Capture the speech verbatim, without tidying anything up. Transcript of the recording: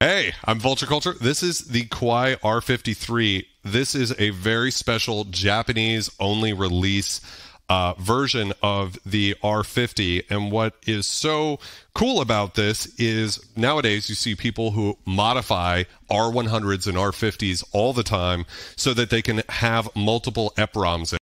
Hey, I'm Vulture Culture. This is the Kawai R fifty-three. This is a very special Japanese-only release uh, version of the R fifty. And what is so cool about this is nowadays you see people who modify R one hundreds and R fifties all the time so that they can have multiple E P ROMs in.